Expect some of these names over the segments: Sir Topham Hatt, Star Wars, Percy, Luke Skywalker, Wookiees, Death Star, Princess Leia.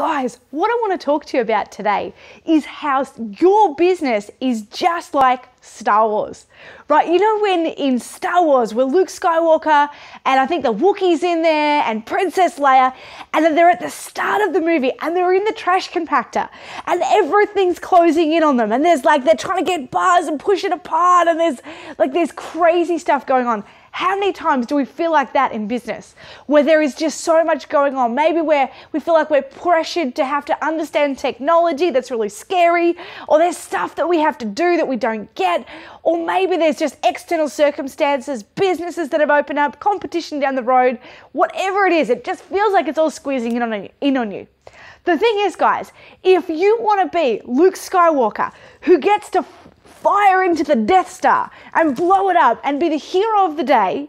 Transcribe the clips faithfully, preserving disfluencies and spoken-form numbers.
Guys, what I want to talk to you about today is how your business is just like Star Wars, right? You know when in Star Wars, we're Luke Skywalker and I think the Wookiees in there and Princess Leia, and then they're at the start of the movie and they're in the trash compactor and everything's closing in on them and there's like, they're trying to get bars and push it apart and there's like, there's crazy stuff going on. How many times do we feel like that in business, where there is just so much going on? Maybe where we feel like we're pressured to have to understand technology that's really scary, or there's stuff that we have to do that we don't get, or maybe there's just external circumstances, businesses that have opened up, competition down the road, whatever it is, it just feels like it's all squeezing in on you. In on you. The thing is, guys, if you want to be Luke Skywalker, who gets to fire into the Death Star and blow it up and be the hero of the day,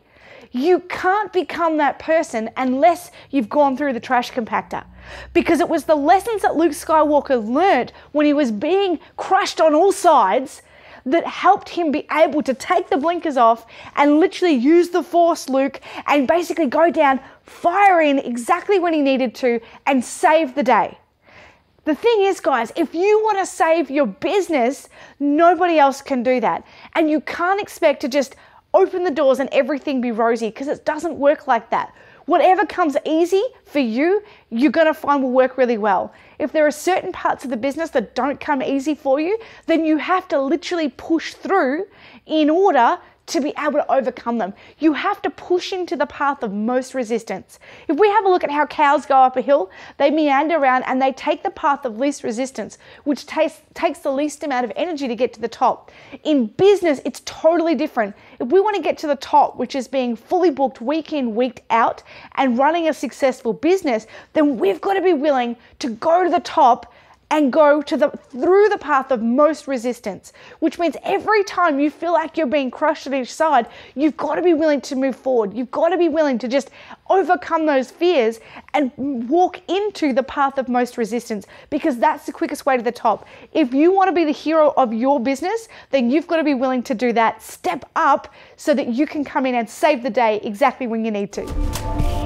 you can't become that person unless you've gone through the trash compactor. Because it was the lessons that Luke Skywalker learnt when he was being crushed on all sides that helped him be able to take the blinkers off and literally use the Force, Luke, and basically go down, fire in exactly when he needed to, and save the day. The thing is, guys, if you want to save your business, nobody else can do that. And you can't expect to just open the doors and everything be rosy, because it doesn't work like that. Whatever comes easy for you, you're going to find will work really well. If there are certain parts of the business that don't come easy for you, then you have to literally push through in order to be able to overcome them. You have to push into the path of most resistance. If we have a look at how cows go up a hill, they meander around and they take the path of least resistance, which takes, takes the least amount of energy to get to the top. In business, it's totally different. If we want to get to the top, which is being fully booked week in, week out, and running a successful business, then we've got to be willing to go to the top and go to the through the path of most resistance, which means every time you feel like you're being crushed on each side, you've got to be willing to move forward. You've got to be willing to just overcome those fears and walk into the path of most resistance, because that's the quickest way to the top. If you want to be the hero of your business, then you've got to be willing to do that. Step up so that you can come in and save the day exactly when you need to.